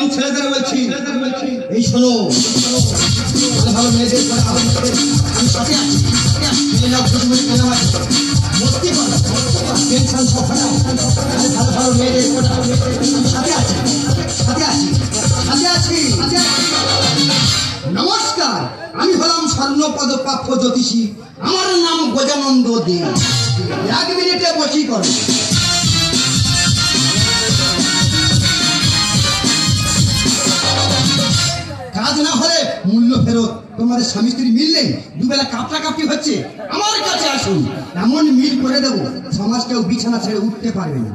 আমি ছেলেদের বলছি, এই শোনো, ভালো ভালো মেয়েদের ভালো ভালো মেয়েদের সাথে আছি, সাথে আছি, সাথে আছি। নমস্কার, আমি হলাম স্বর্ণপদ প্রাপ্য জ্যোতিষী, আমার নাম গজানন্দ দে। এক মিনিটে বসি করো। কাজ না হলে মূল্য ফেরত। তোমাদের স্বামী স্ত্রী মিললেই দুবেলা কাপড়াকাপড়ি হচ্ছে, আমার কাছে আসুন, এমন মিল করে দেবো সমাজ কেউ বিছানা ছেড়ে উঠতে পারবে না।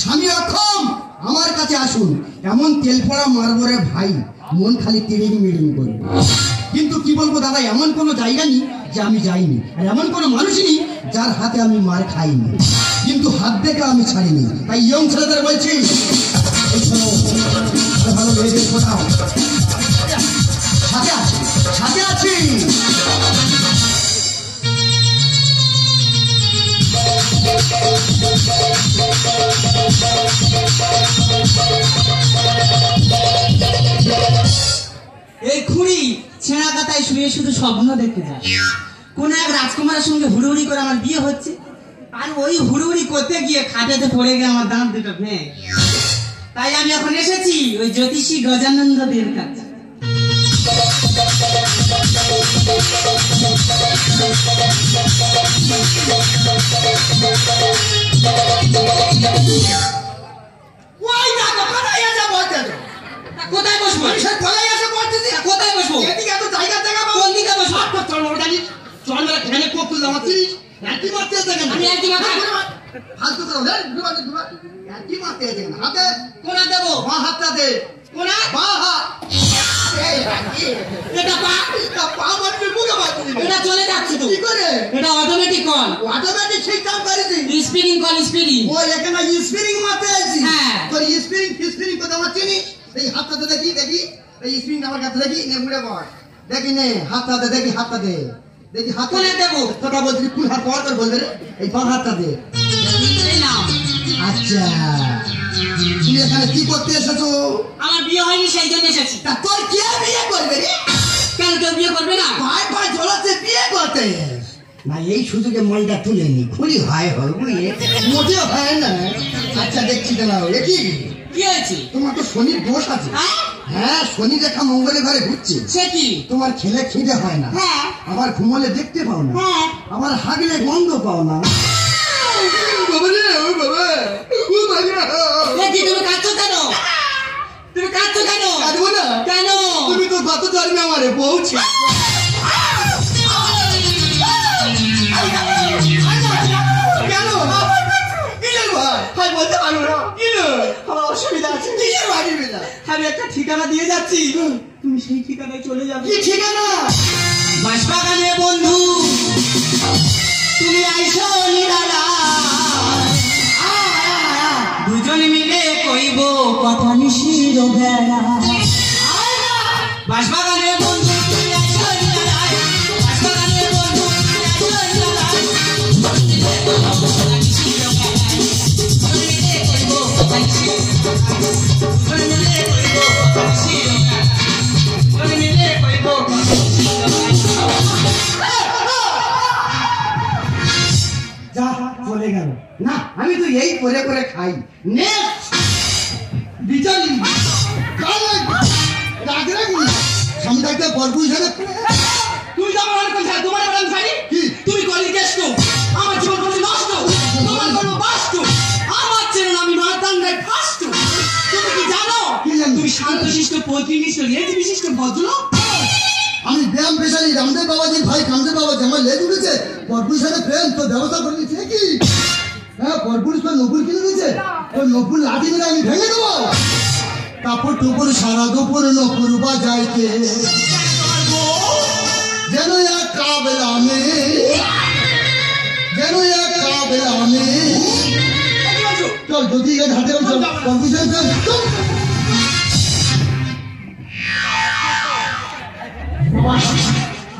স্বামী অক্ষম, আমার কাছে আসুন, এমন তেল পড়া মারবরে ভাই, মন খালি তিরিং মিরিং করবে। কিন্তু কি বলবো দাদা, এমন কোনো জায়গা নেই যে আমি যাইনি, আর এমন কোনো মানুষ নেই যার হাতে আমি মার খাইনি, কিন্তু হাত দেখে আমি ছাড়িনি। তাই ইয়ং ছেলেদের বলছি, ভালো মেয়েদের কোথাও সাথে আছি, সাথে আছি। এই খুঁড়ি ছেঁড়া কাতায় শুয়ে শুধু স্বপ্ন দেখতে যায়। কোন এক রাজকুমারের সঙ্গে হুড়ুড়ি করে আমার বিয়ে হচ্ছে, আর ওই হুড়ুড়ি করতে গিয়ে খাটেতে পড়ে গিয়ে আমার দাঁত দুটো ভেঙে। তাই আমি এখন এসেছি ওই জ্যোতিষী গজানন্দ দের কাছে। কোথায় বসবো? কোথায় বসবো? এত জায়গা জায়গা কোন দিকে বসবো? চল মেলা খেলে কোপ তুই জমাচ্ছিস, একই মারতে দেখেন আমি একই মাথা হাতে কোনা দেবো, বা হাতটা দে কোনা, বা হাত দেখি দেখি স্প্রিং আমার কাছে দেখি দেখি নে, হাতটাতে দেখি, হাতটা দে দেখি, হাত দেবো তোটা বলছি, তুই হাত পর করে বলবে এই বাঁ হাতটা দে। আচ্ছা, তুমি এখানে কি করতে এসেছো? আমার বিয়ে হয়নি সেই জন্য এসেছি। তোর কে বিয়ে করবে রে? কেন কেউ বিয়ে করবে না? ভাই ভাই ঝোলাতে বিয়ে করতে না, এই সুযোগে মনটা তুলে নি। খুলি হয় হয় বুঝলে, মোটেও হয় না। আচ্ছা দেখছি কেন কি কি আছে তোমার? তো শনির দোষ আছে। হ্যাঁ, শনি রেখা মঙ্গলের ঘরে ঘুরছে। সে কি তোমার খেলে খিদে হয় না? হ্যাঁ। আবার ঘুমলে দেখতে পাও না? হ্যাঁ। আবার হাগলে গন্ধ পাও না? আমি একটা ঠিকানা দিয়ে যাচ্ছি, তুমি সেই ঠিকানায় চলে যাবে। কি ঠিকানা? বাঁশবাগানে বন্ধু তুমি আইসো নিরালা, দুজনে মিলে কইব কথা নিশির বেলা। বাঁশবাগানে বন্ধু তুমি আইসো নিরালা, বাঁশবাগানে বন্ধু তুমি আইসো নিরালা, দুজনে মিলে কইব কথা নিশির বেলা, দুজনে মিলে কইব কথা নিশির বেলা, দুজনে মিলে কইব কথা নিশির বেলা, দুজনে মিলে কইব কথা নিশির বেলা। যা চলে গেল না, আমি তো এই করে করে খাই। আমি ব্যায়াম পেশালি রামদেব বাবাজির ভাই কামদেব বাবাজি, আমার লেজ উঠেছে। পরপুর সাথে ফ্রেন্ড তোর ব্যবস্থা করে দিচ্ছে নাকি? হ্যাঁ, পরপুর তোর নকুল কিনে দিচ্ছে, তোর নকুল লাঠি মেরে আমি ভেঙে দেবো। কাপড় টুপুর সারা দুপুর নকুল বাজাইতে যেন এক কাবেলা আমি, যেন এক কাবেলা আমি। চল যদি হাতে পরপুর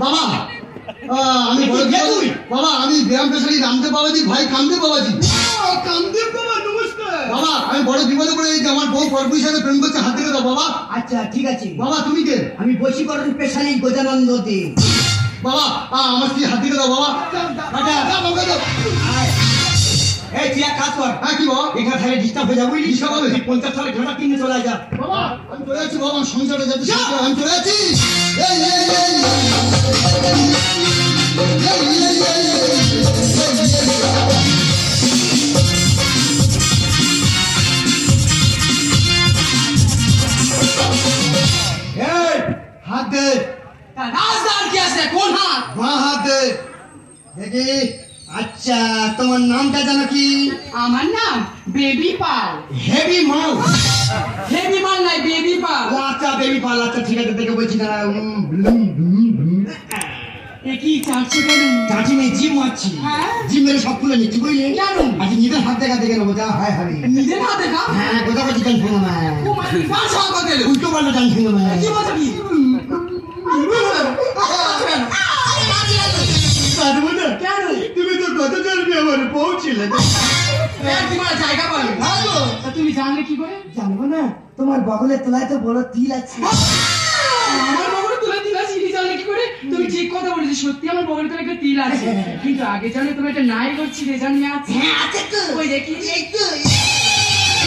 বাবা, আমি বাবা আমি ব্যায়াম পেশালি রামদেব বাবাজি ভাই কামদেব বাবাজি। কামদেব বাবা নমস্কার। ও বাবা আমি বড় বিপদে পড়ে গেছি, আমার বউ কর্পোরেশনে প্রেম করতে হাত রেখে দাও বাবা। আচ্ছা ঠিক আছে বাবা। তুমি কে? আমি বৈশীকরণ পেশালী গজানন্দ দে। বাবা আমার স্ত্রী হাত রেখে দাও বাবা। এই তুই এক কাজ কর। হ্যাঁ কি বাবা? এখানে থাকলে ডিস্টার্ব হয়ে যাবো, ডিস্টার্ব হবে। 50 সালে ঘাটা কিনে চলে যা বাবা। আমি চলে যাচ্ছি বাবা, আমার সংসারে যাতে আমি চলে যাচ্ছি। হাত দে রাজদার কি আছে? কোন হাত? বাঁ হাত দে দেখি। আচ্ছা তোমার নামটা জানো কি? আমার নাম বেবি পাল। হেভি মাল? হেভি মাল নাই, বেবি পাল। আচ্ছা বেবি পাল, আচ্ছা ঠিক আছে। দেখে বলছি না কি চাচ্ছি কেন? চাচ্ছি নেই, জিম মারছি। জিম মেরে সব খুলে নিচ্ছি বুঝলি। আচ্ছা নিজের হাত দেখা দেখে নেবো যা হয় হবে। নিজের হাত দেখা? হ্যাঁ কোথা বলছি জানি শুনো না। উল্টো পাল্টা জানি শুনো না। তুমি তো কত জানবি আমার পৌঁছিলে জায়গা পাবে। ভালো তুমি জানলে কি করে? জানবো না, তোমার বগলের তোলায় তো বড় তিল আছে। আমার বগলের তোলায় তিল আছে জানলে কি করে? তুমি ঠিক কথা বলেছি, সত্যি আমার বগলের তোলায় একটা তিল আছে। কিন্তু আগে জানো তুমি একটা নাই করছিলে জানি আছে। ওই দেখি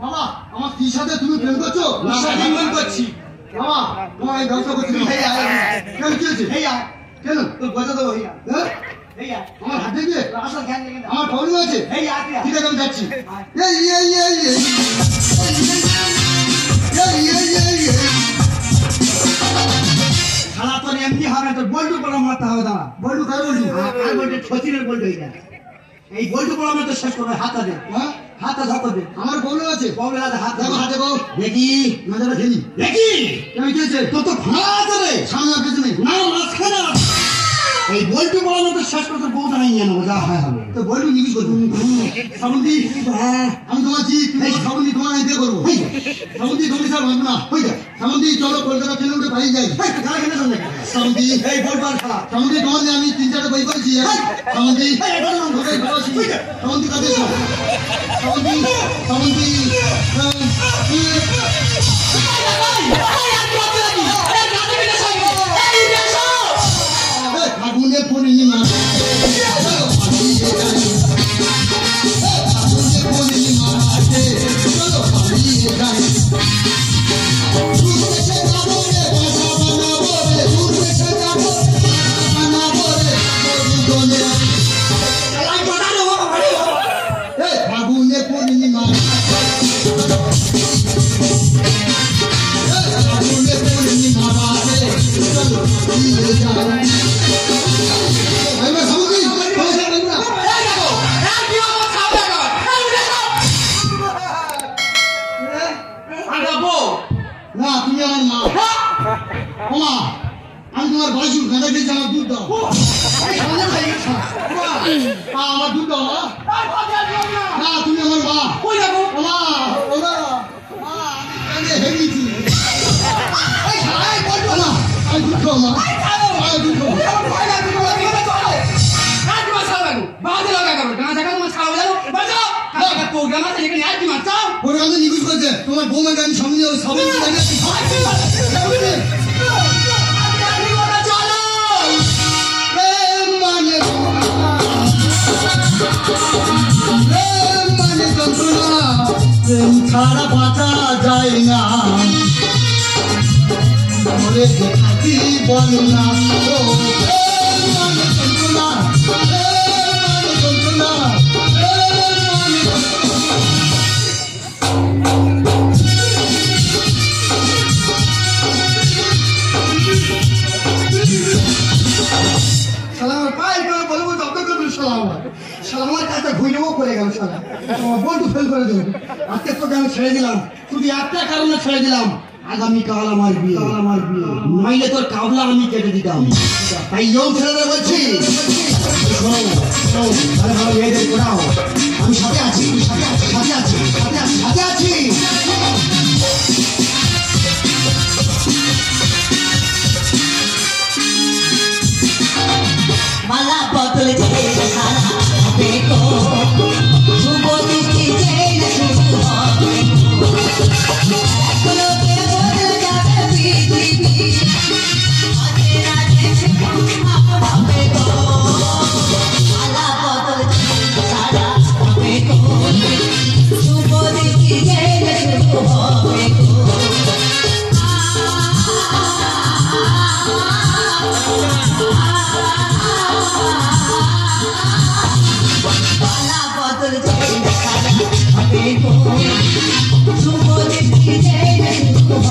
বাবা আমার স্ত্রীর সাথে তুমি প্রেম করছো? প্রেম করছি বাবা। তোমার এই ব্যবসা করছি কেন? কি হয়েছে কেন তোর বোঝা তো আমার হাতে দিয়ে? আমার প্রবলেম আছে। ঠিক আছে আমি যাচ্ছি। সারা তোর এমনি হবে তোর বল্টু পড়া মারতে হবে। দাঁড়া বল্টু কারো বলটু শচীনের বল্টু। এটা এই বল্টু পড়া আমার তো শেষ করবে। হাত আছে হাতটা ধরো দে। আমার বউলে আছে, বউলে আছে হাত ধরো। হাতে বউ দেখি নজরে ফেলি দেখি। তুমি কি হয়েছে তোর? তো ভাড়া আছে রে সামনে কিছু নেই। না মাঝখানে এই বল্টু বলানো তো শেষ করতে বউ দাঁড়িয়ে জানো যা হয় হবে। তো বল্টু নিবি করবো সামুদি। হ্যাঁ আমি তোমার জি সামুদি তোমার ইয়ে করবো। সামুদি তুমি স্যার ভাবো না হয়ে যায়। সামুদি চলো কলকাতা ট্রেনে উঠে বাড়ি যাই। কারা কেন শুনলে সামুদি? এই বল্টু খালা সামুদি তোমার যে আমি 3-4টা বই করেছি। সামুদি সামুদি কাজে সামুদি সামুদি আগুনে পূর্ণিমা আগুনে পূর্ণিমা আছে। চলো আমি আগুনে পূর্ণিমা আগুনে পূর্ণিমা আছে। চলো আমি তোমার বৌমাকে আমি সামনে প্রেম ছাড়া বাঁচা যায় না। শালা আমার কাছে ঘুরেও করে গেল শালা আমার বন্ধু ফেল করে দিল আজকে তোকে আমি ছেড়ে দিলাম শুধু একটা কারণে ছেড়ে দিলাম আগামীকাল আমার বিয়ে নইলে তোর কাবলা আমি কেটে দিতাম তাই যখন ছেলেরা বলছি আরে ভালো এই দেখ কোথাও আমি সাথে আছি माला बदल जाए सारा देखो सुबह की चैन सुबह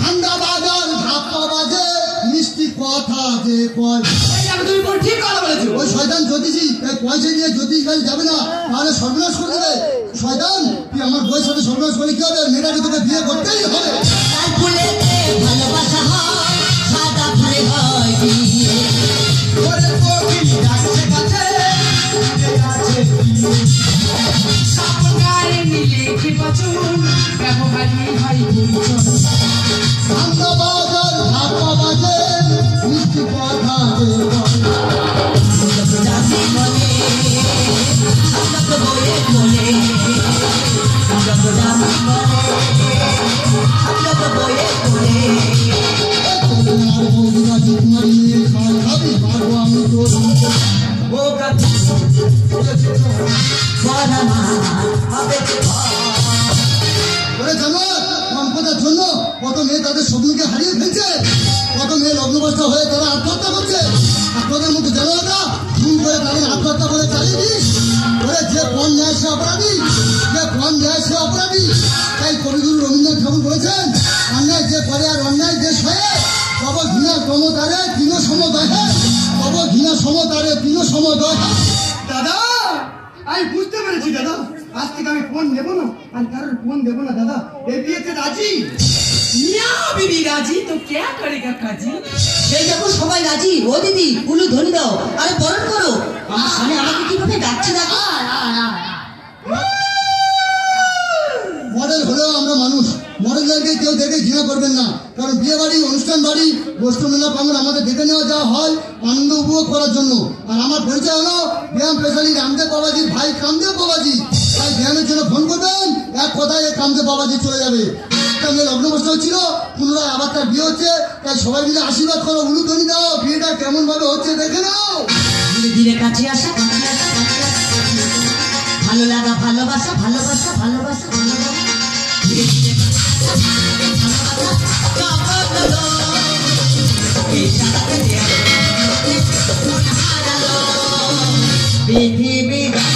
ঠান্ডা বাজার ধাপা বাজে মিষ্টি কথা যে বল তুমি ঠিক কথা বলেছো। ওই শয়তান জ্যোতিষী পয়সা নিয়ে জ্যোতিষ কাজ যাবে না, তাহলে সর্বনাশ করে দেবে। শয়তান তুই আমার বইয়ের সাথে সর্বনাশ করে কি হবে? মেয়েটাকে তোকে বিয়ে করতেই হবে। কত মেয়ে তাদের স্বপ্নকে হারিয়ে ফেলছে, কত মেয়ে লগ্নবস্ত হয়ে তারা আত্মহত্যা করছে। আত্মহত্যার মধ্যে জানা না ভুল করে তাদের আত্মহত্যা করে চালিয়ে দিস। ওরা যে কোন ন্যায় সে অপরাধী, যে কোন ন্যায় সে অপরাধী। তাই কবিগুরু রবীন্দ্রনাথ ঠাকুর বলেছেন, অন্যায় যে করে আর অন্যায় দেশ হয়ে, তব ঘৃণা ক্রমতারে তৃণ সমদয়, তব ঘৃণা সমতারে তৃণ সমদয়। দাদা আমি বুঝতে পেরেছি দাদা, আজ থেকে আমি ফোন দেবো না, আমি কারোর ফোন দেবো না দাদা। এই বিয়েতে রাজি, বিবি রাজি তো কে করে কাজী। এই দেখো সবাই রাজি। ও দিদি উলু ধরে দাও, আরে বরণ করো। আমার সামনে আমাকে কিভাবে ডাকছে দেখো। মডেল হলেও আমরা মানুষ, মডেলদেরকে কেউ দেখে ঘৃণা করবেন না। কারণ বিয়ে বাড়ি, অনুষ্ঠান বাড়ি, গোষ্ঠী মেলা পাঙ্গন আমাদের দেখে নেওয়া যা হয় আনন্দ উপভোগ করার জন্য। আর আমার পরিচয় হলো ব্যায়াম পেশালি রামদেব বাবাজির ভাই কামদেব বাবাজি। তাই ব্যায়ামের জন্য ফোন করবেন, এক কথায় কামদেব বাবাজি চলে যাবে। লগ্নবস্ত হচ্ছিল, পুনরায় আবার তার বিয়ে হচ্ছে। তাই সবাই মিলে আশীর্বাদ করো, উলুধনি দাও, বিয়েটা কেমন ভাবে হচ্ছে দেখে নাও। ধীরে ধীরে কাছে আসা, ভালো লাগা, ভালোবাসা, ভালোবাসা, ভালোবাসা, ভালোবাসা।